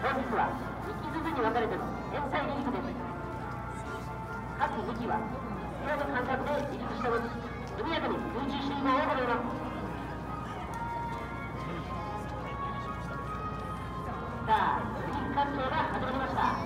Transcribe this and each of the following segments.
両日は1機ずつに分かれての連載離陸です。各2機は平の間隔で離陸した後、速やかに空中集合を行います。さあ、離陸活動が始まりました。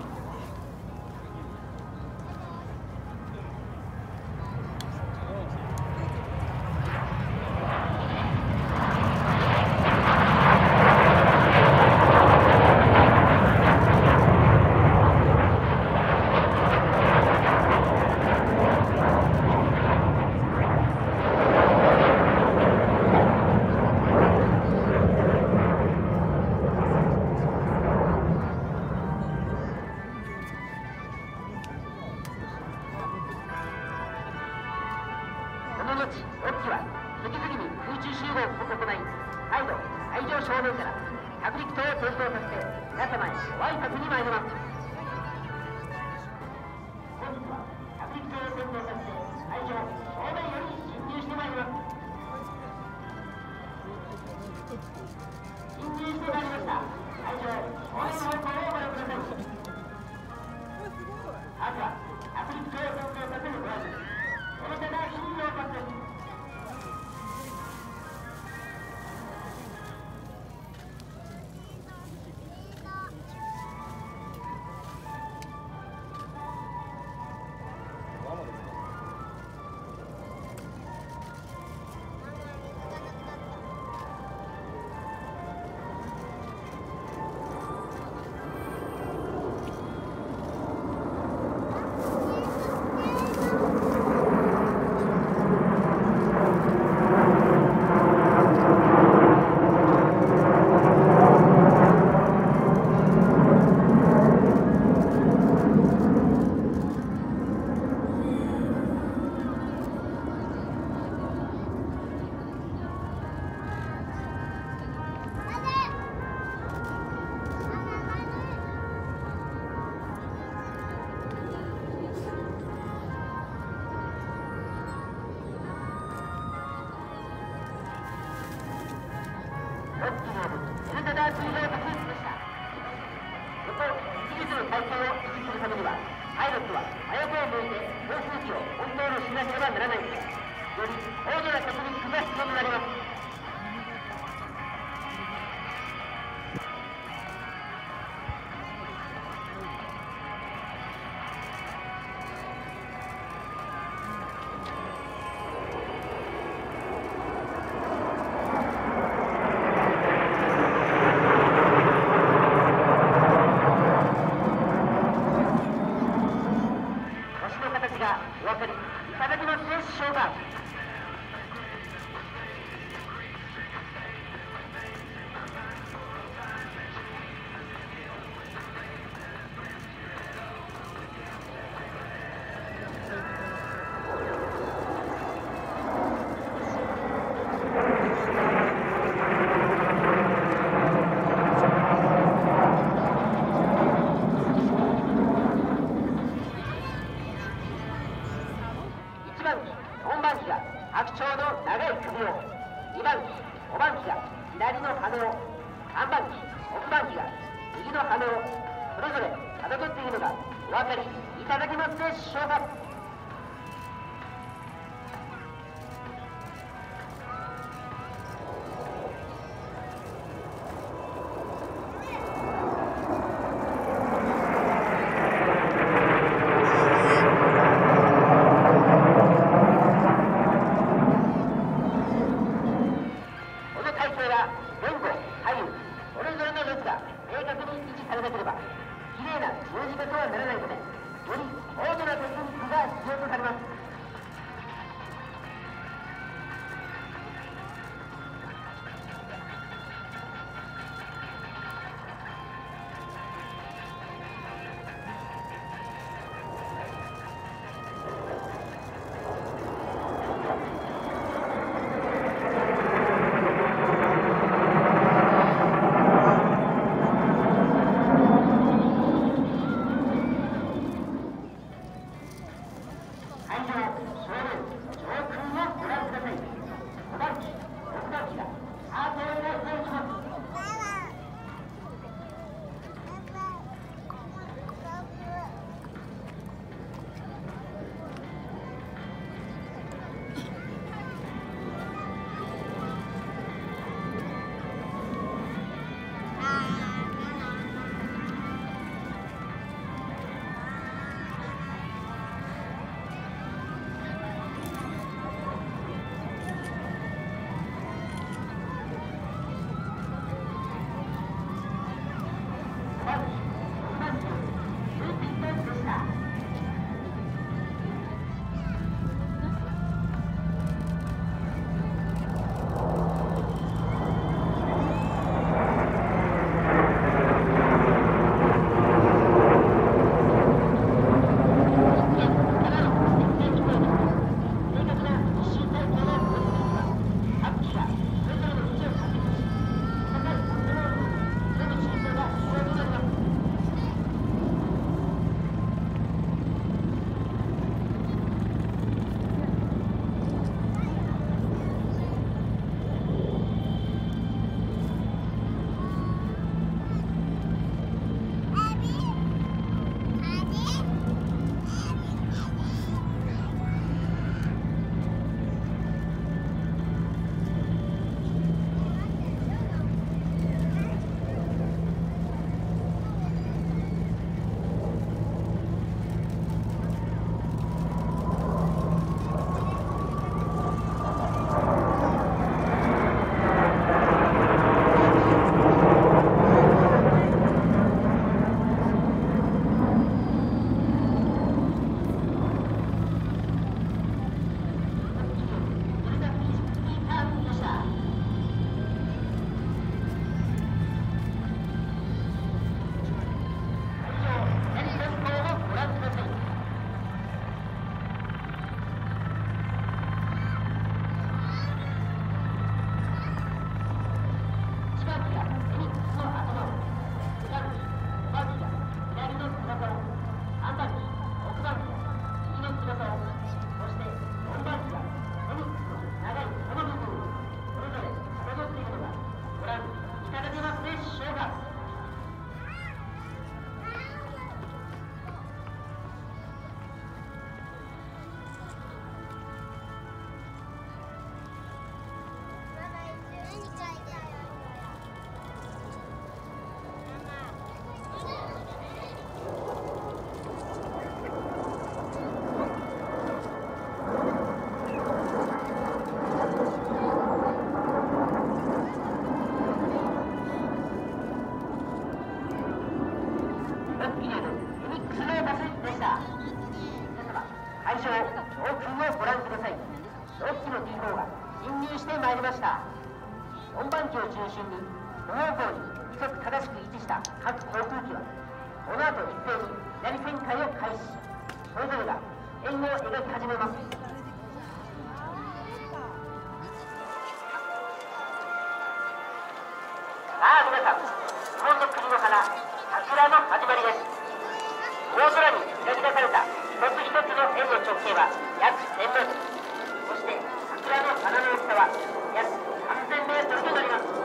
それぞれの列が明確に維持されなければ、きれいな十字架とはならないので、より高度なテクニックが中心にドナウ港に規則正しく位置した各航空機はこの後一斉に左旋回を開始し、それぞれが円を描き始めます。 桜の始まりです。大空に描き出された一つ一つの円の直径は約 1000m、そして桜の花の大きさは約 3000m となります。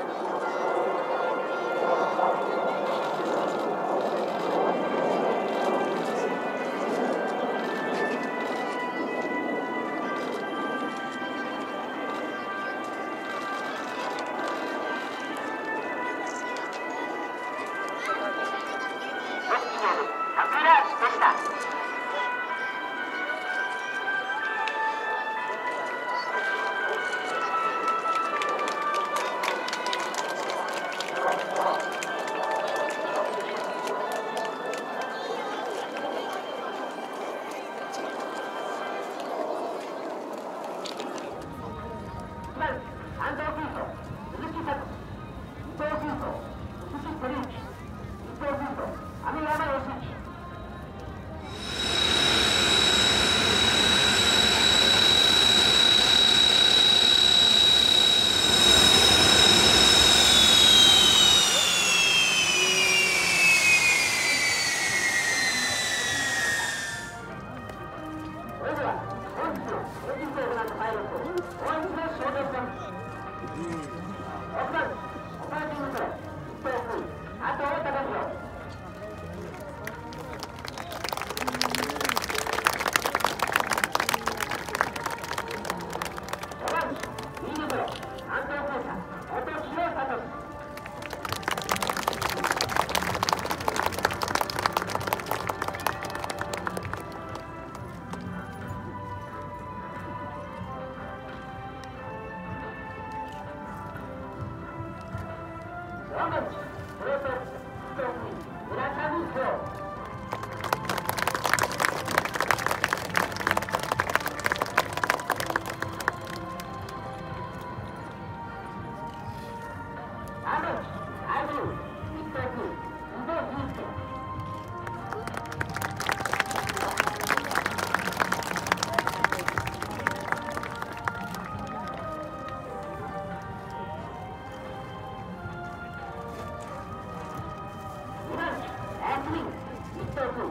Thank you.